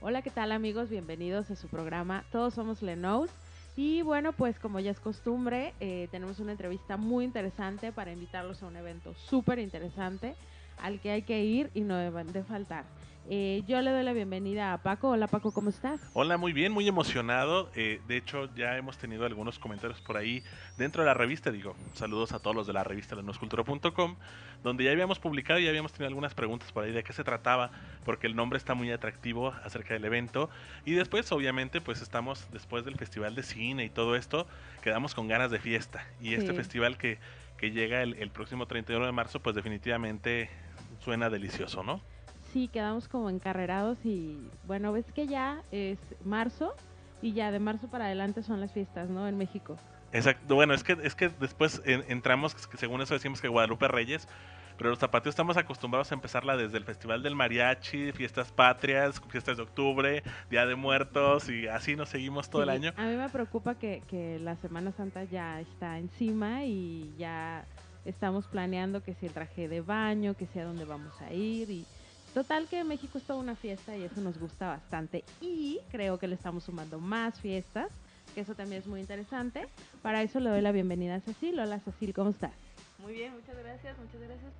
Hola, ¿qué tal amigos? Bienvenidos a su programa Todos Somos LeNous. Y bueno, pues como ya es costumbre, tenemos una entrevista muy interesante para invitarlos a un evento súper interesante al que hay que ir y no deben de faltar. Yo le doy la bienvenida a Paco. Hola Paco, ¿cómo estás? Hola, muy bien, muy emocionado. De hecho, ya hemos tenido algunos comentarios por ahí dentro de la revista. Digo, saludos a todos los de la revista LlanosCultura.com, donde ya habíamos publicado y ya habíamos tenido algunas preguntas por ahí de qué se trataba, porque el nombre está muy atractivo acerca del evento. Y después, obviamente, pues estamos después del festival de cine y todo esto, quedamos con ganas de fiesta. Y sí, este festival que llega el próximo 31 de marzo, pues definitivamente suena delicioso, ¿no? Sí, quedamos como encarrerados y bueno, ves que ya es marzo y ya de marzo para adelante son las fiestas, ¿no? En México. Exacto, bueno, es que después entramos, según eso decimos que Guadalupe Reyes, pero los zapateos estamos acostumbrados a empezarla desde el Festival del Mariachi, fiestas patrias, fiestas de octubre, Día de Muertos y así nos seguimos todo sí, el año. A mí me preocupa que la Semana Santa ya está encima y ya estamos planeando que si el traje de baño, que si a dónde vamos a ir y... Total que México es toda una fiesta y eso nos gusta bastante y creo que le estamos sumando más fiestas, que eso también es muy interesante. Para eso le doy la bienvenida a Cecil. Hola Cecil, ¿cómo estás? Muy bien, muchas gracias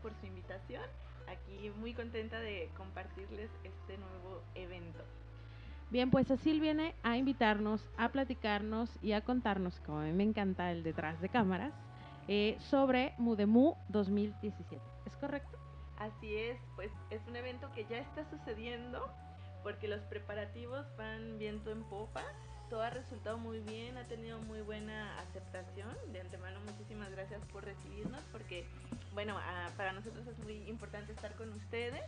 por su invitación. Aquí muy contenta de compartirles este nuevo evento. Bien, pues Cecil viene a invitarnos, a platicarnos y a contarnos, como a mí me encanta el detrás de cámaras, sobre Mudemú 2017, ¿es correcto? Así es, pues es un evento que ya está sucediendo porque los preparativos van viento en popa, todo ha resultado muy bien, ha tenido muy buena aceptación. De antemano muchísimas gracias por recibirnos porque, bueno, para nosotros es muy importante estar con ustedes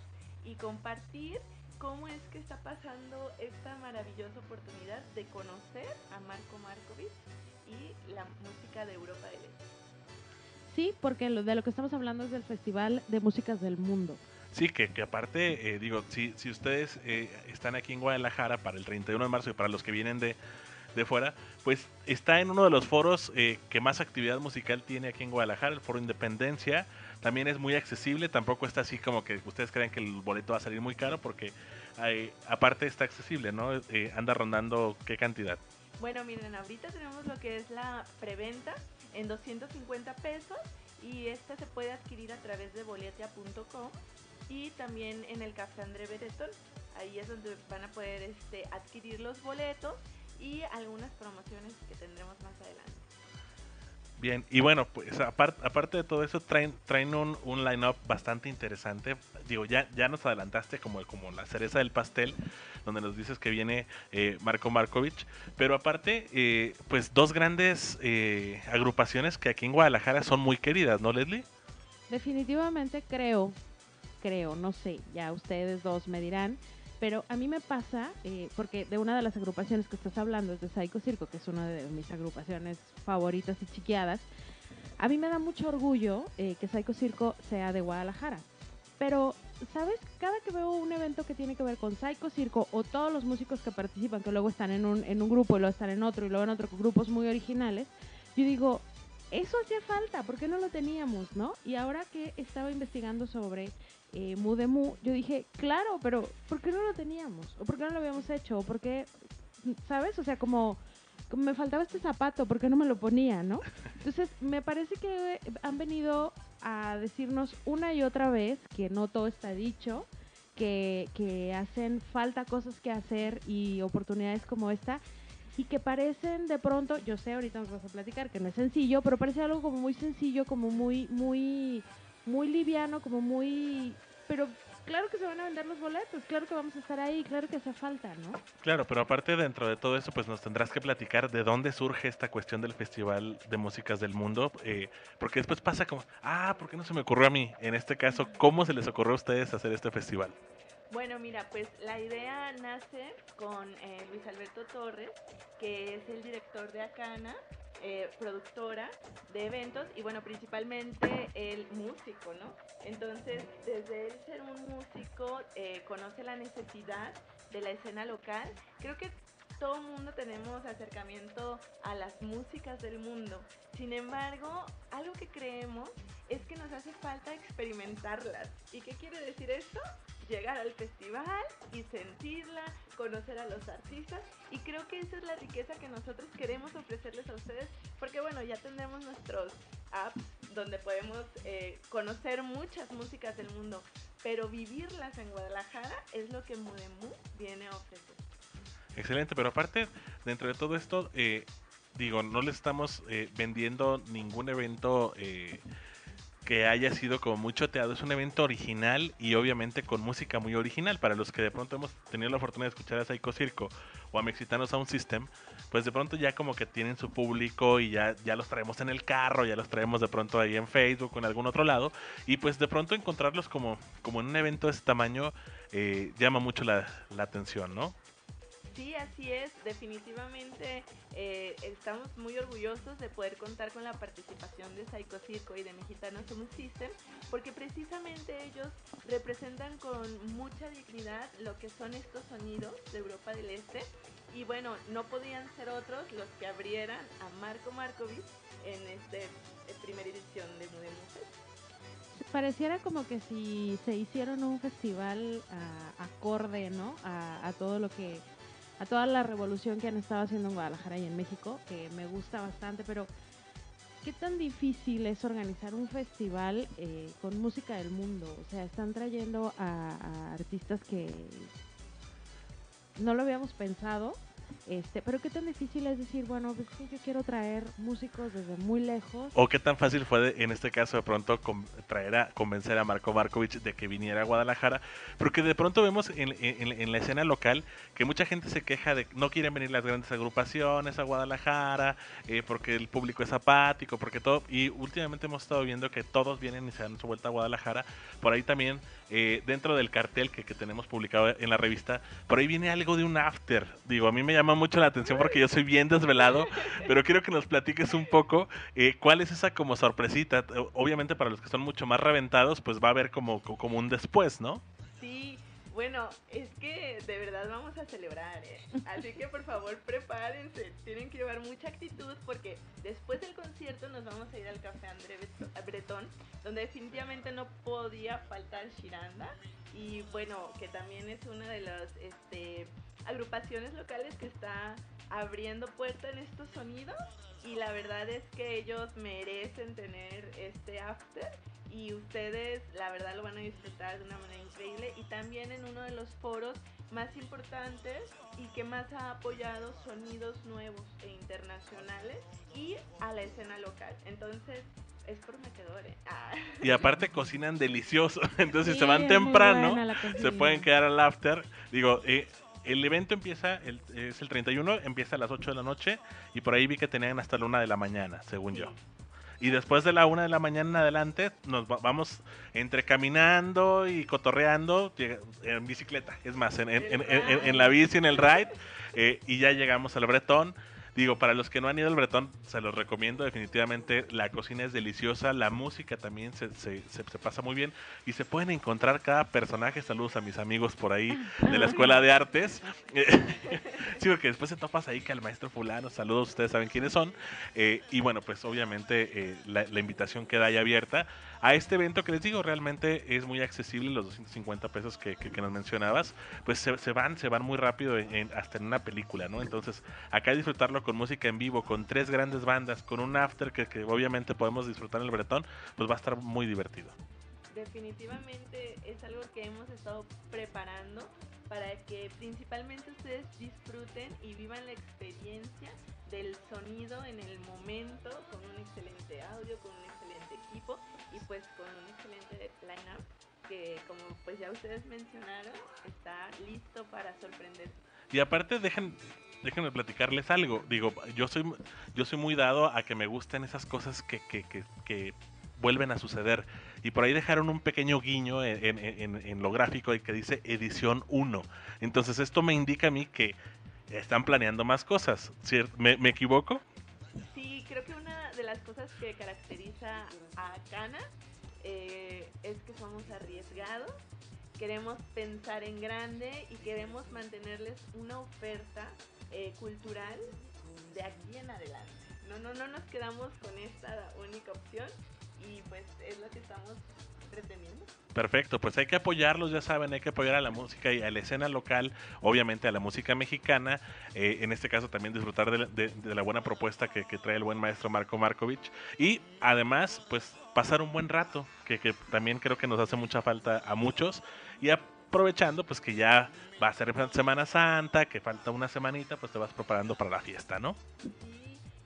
y compartir cómo es que está pasando esta maravillosa oportunidad de conocer a Marko Markovic y la música de Europa del Este. Sí, porque de lo que estamos hablando es del Festival de Músicas del Mundo. Sí, que aparte, digo, si ustedes están aquí en Guadalajara para el 31 de marzo y para los que vienen de fuera, pues está en uno de los foros que más actividad musical tiene aquí en Guadalajara, el Foro Independencia. También es muy accesible, tampoco está así como que ustedes crean que el boleto va a salir muy caro porque aparte está accesible, ¿no? Anda rondando qué cantidad. Bueno, miren, ahorita tenemos lo que es la preventa en 250 pesos y esta se puede adquirir a través de boletia.com y también en el Café André Breton. Ahí es donde van a poder adquirir los boletos y algunas promociones que tendremos más adelante. Bien, y bueno, pues aparte de todo eso, traen un line-up bastante interesante. Digo, ya nos adelantaste como la cereza del pastel, donde nos dices que viene Marko Markovic. Pero aparte, pues dos grandes agrupaciones que aquí en Guadalajara son muy queridas, ¿no, Leslie? Definitivamente creo, no sé, ya ustedes dos me dirán. Pero a mí me pasa, porque de una de las agrupaciones que estás hablando es de Zaikocirco, que es una de mis agrupaciones favoritas y chiquiadas, a mí me da mucho orgullo que Zaikocirco sea de Guadalajara. Pero, ¿sabes? Cada que veo un evento que tiene que ver con Zaikocirco o todos los músicos que participan, que luego están en un grupo y luego están en otro y luego en otro, grupos muy originales, yo digo, eso hacía falta, ¿por qué no lo teníamos, no? Y ahora que estaba investigando sobre... Mudemú, yo dije, claro, pero ¿por qué no lo teníamos? ¿O por qué no lo habíamos hecho? ¿O por qué, sabes? O sea, como me faltaba este zapato, ¿por qué no me lo ponía, no? Entonces, me parece que han venido a decirnos una y otra vez que no todo está dicho, que hacen falta cosas que hacer y oportunidades como esta, y que parecen de pronto, yo sé, ahorita nos vas a platicar que no es sencillo, pero parece algo como muy sencillo, como muy liviano, como muy... Pero claro que se van a vender los boletos, claro que vamos a estar ahí, claro que hace falta, ¿no? Claro, pero aparte dentro de todo eso, pues nos tendrás que platicar de dónde surge esta cuestión del Festival de Músicas del Mundo, porque después pasa como, ¿por qué no se me ocurrió a mí? En este caso, ¿cómo se les ocurrió a ustedes hacer este festival? Bueno, mira, pues la idea nace con Luis Alberto Torres, que es el director de Acana, productora de eventos y bueno, principalmente el músico, ¿no? Entonces, desde él ser un músico, conoce la necesidad de la escena local. Creo que todo el mundo tenemos acercamiento a las músicas del mundo. Sin embargo, algo que creemos es que nos hace falta experimentarlas. ¿Y qué quiere decir esto? llegar al festival y sentirla, conocer a los artistas, y creo que esa es la riqueza que nosotros queremos ofrecerles a ustedes, porque bueno, ya tendremos nuestros apps donde podemos conocer muchas músicas del mundo, pero vivirlas en Guadalajara es lo que Mudemú viene a ofrecer. Excelente, pero aparte, dentro de todo esto, digo, no le estamos vendiendo ningún evento que haya sido como muy choteado. Es un evento original y obviamente con música muy original. Para los que de pronto hemos tenido la fortuna de escuchar a Zaikocirco o a Mexitano Soundsystem, pues de pronto ya como que tienen su público y ya los traemos en el carro, ya los traemos de pronto ahí en Facebook o en algún otro lado, y pues de pronto encontrarlos como en un evento de este tamaño llama mucho la atención, ¿no? Sí, así es, definitivamente estamos muy orgullosos de poder contar con la participación de Zaikocirco y de Mexitano Soundsystem, porque precisamente ellos representan con mucha dignidad lo que son estos sonidos de Europa del Este, y bueno, no podían ser otros los que abrieran a Marko Markovic en esta primera edición de Mudemú Fest. Pareciera como que si se hicieron un festival acorde, ¿no?, a todo lo que... a toda la revolución que han estado haciendo en Guadalajara y en México, que me gusta bastante, pero ¿qué tan difícil es organizar un festival con música del mundo? O sea, están trayendo a artistas que no lo habíamos pensado, pero ¿qué tan difícil es decir, bueno, pues yo quiero traer músicos desde muy lejos? ¿O qué tan fácil fue, en este caso, de pronto convencer a Marko Markovic de que viniera a Guadalajara? Porque de pronto vemos en la escena local que mucha gente se queja de que no quieren venir las grandes agrupaciones a Guadalajara, porque el público es apático, porque todo, y últimamente hemos estado viendo que todos vienen y se dan su vuelta a Guadalajara. Por ahí también, dentro del cartel que tenemos publicado en la revista, por ahí viene algo de un after. Digo, a mí me llama mucho la atención porque yo soy bien desvelado, pero quiero que nos platiques un poco cuál es esa como sorpresita. Obviamente para los que son mucho más reventados, pues va a haber como un después, ¿no? Sí, bueno, es que de verdad vamos a celebrar, así que por favor prepárense, tienen que llevar mucha actitud, porque después del concierto nos vamos a ir al Café André Breton, donde definitivamente no podía faltar Giranda, y bueno, que también es una de las agrupaciones locales que está abriendo puerta en estos sonidos, y la verdad es que ellos merecen tener este after, y ustedes la verdad lo van a disfrutar de una manera increíble, y también en uno de los foros más importantes y que más ha apoyado sonidos nuevos e internacionales y a la escena local. Entonces es prometedor, ¿eh? Y aparte cocinan delicioso, entonces sí, se van temprano, se pueden quedar al after. digo, el evento empieza, es el 31, empieza a las 8 de la noche, y por ahí vi que tenían hasta la 1 de la mañana, según yo. Y después de la 1 de la mañana en adelante, nos vamos entre caminando y cotorreando en bicicleta, es más, en la bici, en el ride, y ya llegamos al Bretón. Digo, para los que no han ido al Bretón, se los recomiendo definitivamente. La cocina es deliciosa, la música también se pasa muy bien, y se pueden encontrar cada personaje. Saludos a mis amigos por ahí de la Escuela de Artes. Sí, porque después se topas ahí que al maestro fulano, saludos, ustedes saben quiénes son. Y bueno, pues obviamente la invitación queda ahí abierta a este evento que les digo, realmente es muy accesible. Los 250 pesos que nos mencionabas, pues se van muy rápido, hasta en una película, ¿no? Entonces, acá disfrutarlo con música en vivo, con tres grandes bandas, con un after que obviamente podemos disfrutar en el Bretón, pues va a estar muy divertido. Definitivamente es algo que hemos estado preparando para que principalmente ustedes disfruten y vivan la experiencia del sonido en el momento, con un excelente audio, con un excelente equipo, y pues con un excelente line-up que, como pues ya ustedes mencionaron, está listo para sorprender. Y aparte, déjenme platicarles algo. Digo, yo soy muy dado a que me gusten esas cosas que vuelven a suceder, y por ahí dejaron un pequeño guiño en lo gráfico que dice edición 1. Entonces esto me indica a mí que están planeando más cosas, ¿cierto? ¿Me equivoco? Sí, creo que una de las cosas que caracteriza a Acana es que somos arriesgados, queremos pensar en grande y queremos mantenerles una oferta cultural de aquí en adelante. No nos quedamos con esta única opción, y pues es lo que estamos entreteniendo. Perfecto, pues hay que apoyarlos, ya saben, hay que apoyar a la música y a la escena local, obviamente a la música mexicana, en este caso también disfrutar de la buena propuesta que trae el buen maestro Marko Markovic, y además pues pasar un buen rato, que también creo que nos hace mucha falta a muchos, y aprovechando pues que ya va a ser Semana Santa, que falta una semanita, pues te vas preparando para la fiesta, ¿no?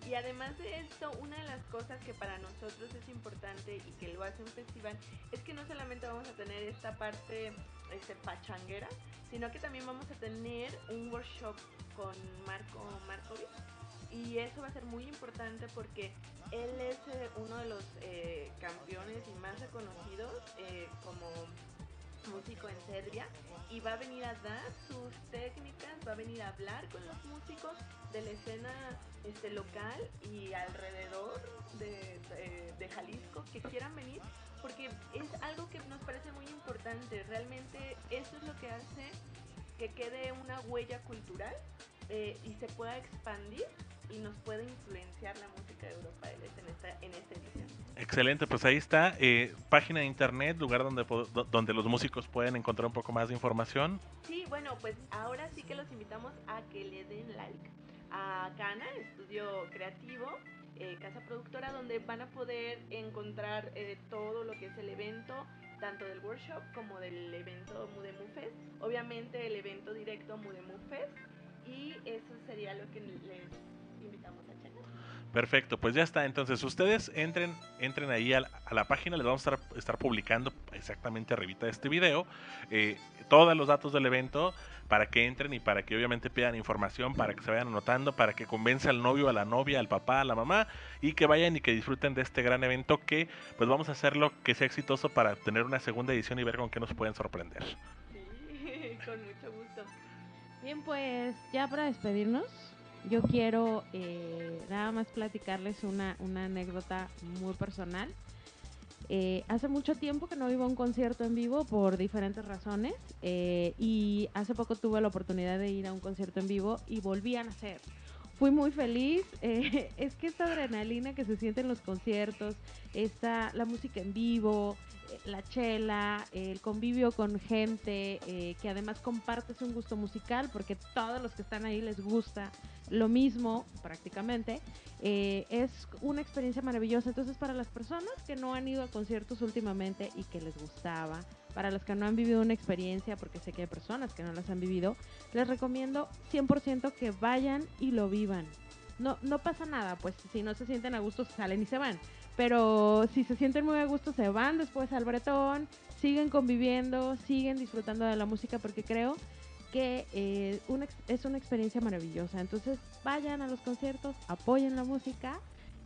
Y además de esto, una de las cosas que para nosotros es importante y que lo hace un festival es que no solamente vamos a tener esta parte pachanguera, sino que también vamos a tener un workshop con Marko Markovic, y eso va a ser muy importante porque él es uno de los campeones y más reconocidos como músico en Serbia, y va a venir a dar sus técnicas, va a venir a hablar con los músicos de la escena local y alrededor de Jalisco que quieran venir, porque es algo que nos parece muy importante. Realmente eso es lo que hace que quede una huella cultural y se pueda expandir y nos puede influenciar la música de Europa del Este en esta edición. Excelente, pues ahí está, página de internet, lugar donde los músicos pueden encontrar un poco más de información. Sí, bueno, pues ahora sí que los invitamos a que le den like a Acana, Estudio Creativo, Casa Productora, donde van a poder encontrar todo lo que es el evento, tanto del workshop como del evento Mudemú Fest, obviamente el evento directo Mudemú Fest, y eso sería lo que les invitamos a checar. Perfecto, pues ya está. Entonces ustedes entren ahí a la página, les vamos a estar publicando exactamente arribita de este video todos los datos del evento para que entren y para que obviamente pidan información, para que se vayan anotando, para que convenza al novio, a la novia, al papá, a la mamá, y que vayan y que disfruten de este gran evento que pues vamos a hacerlo que sea exitoso para tener una segunda edición y ver con qué nos pueden sorprender. Sí, con mucho gusto. Bien, pues ya para despedirnos, yo quiero nada más platicarles una anécdota muy personal. Hace mucho tiempo que no iba a un concierto en vivo por diferentes razones, y hace poco tuve la oportunidad de ir a un concierto en vivo y volví a nacer. Fui muy feliz, es que esta adrenalina que se siente en los conciertos, la música en vivo, la chela, el convivio con gente que además compartes un gusto musical, porque todos los que están ahí les gusta lo mismo prácticamente, es una experiencia maravillosa. Entonces, para las personas que no han ido a conciertos últimamente y que les gustaba, para los que no han vivido una experiencia, porque sé que hay personas que no las han vivido, les recomiendo 100% que vayan y lo vivan. No pasa nada, pues si no se sienten a gusto salen y se van, pero si se sienten muy a gusto se van después al Bretón, siguen conviviendo, siguen disfrutando de la música, porque creo que es una experiencia maravillosa. Entonces vayan a los conciertos, apoyen la música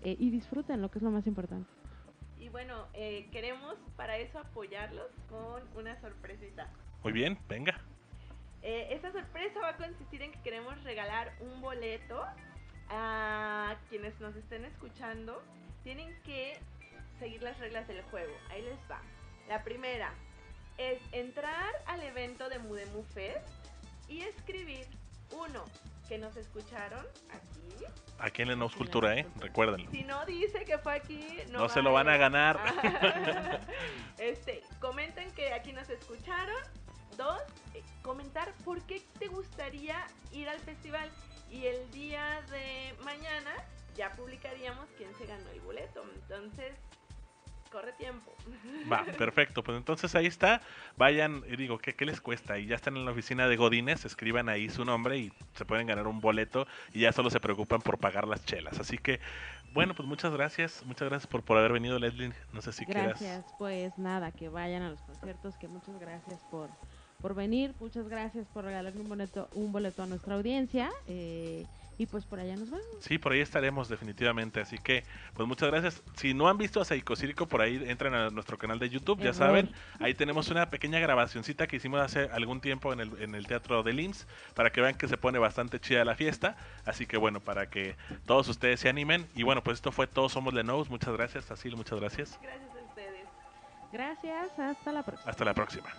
y disfruten, lo que es lo más importante. Y bueno, queremos para eso apoyarlos con una sorpresita. Muy bien, venga. Esta sorpresa va a consistir en que queremos regalar un boleto a quienes nos estén escuchando. Tienen que seguir las reglas del juego. Ahí les va. La primera es entrar al evento de Mudemú Fest y escribir uno que nos escucharon aquí. Aquí en LeNous Cultura, recuérdenlo. Si no dice que fue aquí, no se lo van a ganar. Comenten que aquí nos escucharon. 2, comentar por qué te gustaría ir al festival. Y el día de mañana ya publicaríamos quién se ganó el boleto. Entonces, corre tiempo. Va, perfecto. Pues entonces ahí está. Vayan, digo, ¿qué les cuesta? Y ya están en la oficina de Godínez, escriban ahí su nombre y se pueden ganar un boleto y ya solo se preocupan por pagar las chelas. Así que, bueno, pues muchas gracias por haber venido, Leslie. No sé si quieras. Gracias, pues nada, que vayan a los conciertos, que muchas gracias por venir, muchas gracias por regalarme un boleto a nuestra audiencia, y pues por allá nos vemos. Sí, por ahí estaremos definitivamente, así que pues muchas gracias. Si no han visto a Zaikocirco, por ahí entran a nuestro canal de YouTube, ya saben, ahí tenemos una pequeña grabacioncita que hicimos hace algún tiempo en el Teatro del IMSS, para que vean que se pone bastante chida la fiesta, así que bueno, para que todos ustedes se animen, y bueno, pues esto fue Todos Somos LeNous, muchas gracias, Cecil, muchas gracias. Gracias a ustedes. Gracias, hasta la próxima.